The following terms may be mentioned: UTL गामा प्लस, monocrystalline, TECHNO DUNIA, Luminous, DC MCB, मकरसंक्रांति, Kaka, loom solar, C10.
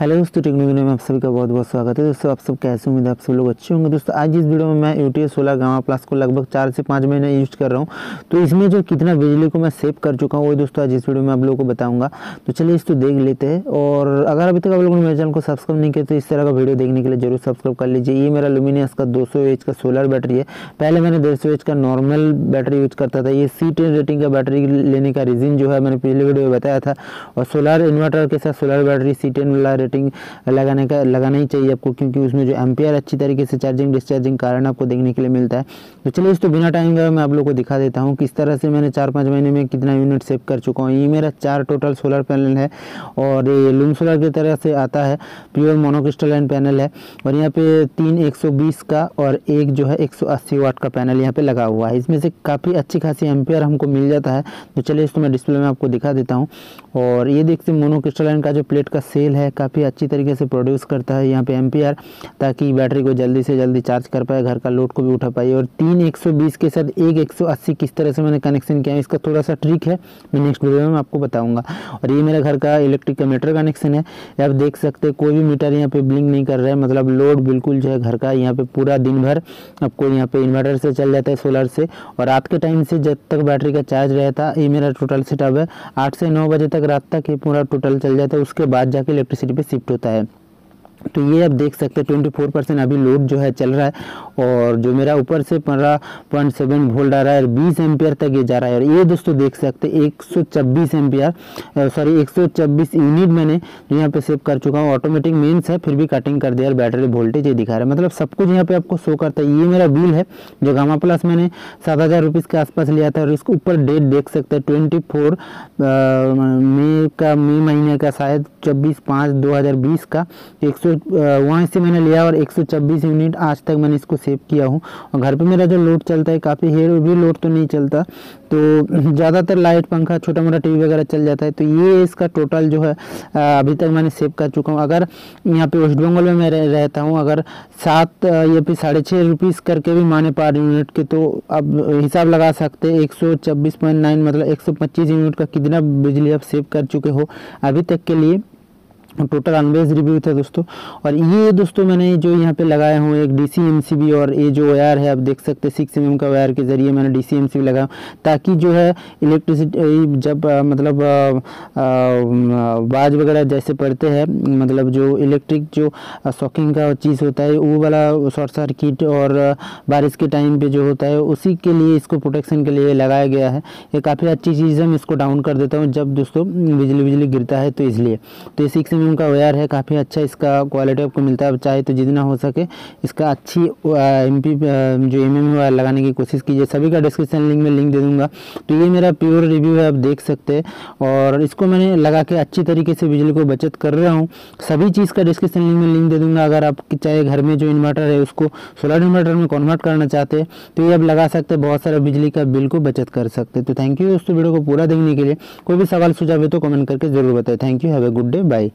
Hello दोस्तों, techno दुनिया में आप सभी का बहुत बहुत स्वागत है। दोस्तों आप सब कैसे, उम्मीद है आप सब लोग अच्छे होंगे। दोस्तों आज इस वीडियो में मैं UTL गामा प्लस को लगभग 4 से 5 महीने यूज़ कर रहा हूं, तो इसमें जो कितना बिजली को मैं सेव कर चुका हूं वो दोस्तों आज इस वीडियो में आप लोगों को बताऊंगा। तो चलिए इसको देख लेते हैं। और अगर अभी तक आप लोगों ने मेरे चैनल को सब्सक्राइब नहीं किया तो इस तरह का वीडियो देखने के लिए जरूर सब्सक्राइब कर लीजिए। ये मेरा लुमिनस का 200 एच का सोलर बैटरी है। पहले मैंने 150 एच का नॉर्मल बैटरी यूज करता था। ये C10 रेटिंग का बैटरी लेने का रीज़न जो है मैंने पिछले वीडियो में बताया था। और सोलर इन्वर्टर के साथ सोलर बैटरी C10 रेटिंग लगाना ही चाहिए आपको, क्योंकि उसमें जो एमपीआर अच्छी तरीके से चार्जिंग डिस्चार्जिंग कारण आपको देखने के लिए मिलता है। तो चलिए इसको बिना टाइम का मैं आप लोगों को दिखा देता हूं किस तरह से मैंने 4-5 महीने में कितना यूनिट सेव कर चुका हूं। ये मेरा 4 टोटल सोलर पैनल है और ये लूम सोलर की तरह से आता है, प्योर मोनोक्रिस्टलाइन पैनल है। और यहाँ पे 3 120 का और एक जो है 180 वाट का पैनल यहाँ पे लगा हुआ है। इसमें से काफ़ी अच्छी खासी एमपीआर हमको मिल जाता है। तो चलिए इसको मैं डिस्प्ले में आपको दिखा देता हूँ। और ये देखते मोनोक्रिस्टलाइन का जो प्लेट का सेल है काफ़ी अच्छी तरीके से प्रोड्यूस करता है यहाँ पे एमपीआर, ताकि बैटरी को जल्दी से जल्दी चार्ज कर पाए, घर का लोड को भी उठा पाए। और 3 120 के साथ एक 180 किस तरह से मैंने कनेक्शन किया है, इसका थोड़ा सा ट्रिक है, मैं नेक्स्ट वीडियो में आपको बताऊंगा। और ये मेरा घर का इलेक्ट्रिक का मीटर कनेक्शन है। आप देख सकते कोई भी मीटर यहाँ पर ब्लिंक नहीं कर रहा है, मतलब लोड बिल्कुल जो है घर का यहाँ पर पूरा दिन भर आपको यहाँ पर इन्वर्टर से चल जाता है, सोलर से। और रात के टाइम से जब तक बैटरी का चार्ज रहता, ये मेरा टोटल सेटअप है, 8 से 9 बजे तक रात तक ये पूरा टोटल चल जाता है। उसके बाद जाके इलेक्ट्रिसिटी पे शिफ्ट होता है। तो ये आप देख सकते हैं 24% अभी लोड जो है चल रहा है। और जो मेरा ऊपर से 15.7 वोल्ट आ रहा है और 20 एम्पियर तक ये जा रहा है। और ये दोस्तों देख सकते हैं 126 यूनिट मैंने यहाँ पे सेव कर चुका हूँ। ऑटोमेटिक मेन्स है, फिर भी कटिंग कर दिया और बैटरी वोल्टेज ये दिखा रहा है, मतलब सब कुछ यहाँ पे आपको शो करता है। ये मेरा बिल है जो गामा प्लस मैंने 7000 रुपीज़ के आसपास लिया था। और इसके ऊपर डेट देख सकते हैं 24 मई महीने का, शायद 26/5/2020 का 100 से मैंने लिया। और 126 यूनिट आज तक मैंने इसको सेव किया हूँ। और घर पे मेरा जो लोड चलता है काफ़ी हैवी लोड तो नहीं चलता, तो ज़्यादातर लाइट पंखा छोटा मोटा टीवी वगैरह चल जाता है। तो ये इसका टोटल जो है अभी तक मैंने सेव कर चुका हूँ। अगर यहाँ पे वेस्ट बंगाल में मैं रहता हूँ, अगर 7 या फिर 6.5 रुपीज़ करके भी माने पर यूनिट के, तो अब हिसाब लगा सकते 126.9 मतलब 125 यूनिट का कितना बिजली आप सेव कर चुके हो अभी तक के लिए। टोटल अनबेस रिव्यू था दोस्तों। और ये दोस्तों मैंने जो यहाँ पे लगाया हूँ एक DC MCB, और ये जो वायर है आप देख सकते हैं 6 mm का वायर के ज़रिए मैंने DC MCB लगाया, ताकि जो है इलेक्ट्रिसिटी जब मतलब बाज वगैरह जैसे पड़ते हैं, मतलब जो इलेक्ट्रिक जो शॉकिंग का चीज़ होता है वो वाला शॉर्ट सर्किट और बारिश के टाइम पर जो होता है, उसी के लिए इसको प्रोटेक्शन के लिए लगाया गया है। ये काफ़ी अच्छी चीज़ है। मैं इसको डाउन कर देता हूँ जब दोस्तों बिजली गिरता है, तो इसलिए। तो ये 6 mm का वायर है, काफ़ी अच्छा इसका क्वालिटी आपको मिलता है। चाहे तो जितना हो सके इसका अच्छी वायर लगाने की कोशिश कीजिए। सभी का डिस्क्रिप्शन लिंक में लिंक दे दूंगा। तो ये मेरा प्योर रिव्यू है, आप देख सकते हैं। और इसको मैंने लगा के अच्छी तरीके से बिजली को बचत कर रहा हूँ। सभी चीज़ का डिस्क्रिप्शन लिंक में लिंक दे दूंगा। अगर आप चाहे घर में जो इन्वर्टर है उसको सोलर इन्वर्टर में कन्वर्ट करना चाहते हैं तो ये आप लगा सकते हैं, बहुत सारा बिजली का बिल को बचत कर सकते हैं। तो थैंक यू दोस्तों वीडियो को पूरा देखने के लिए। कोई भी सवाल सुझाव है तो कमेंट करके जरूर बताएं। Thank you, have a good day, bye.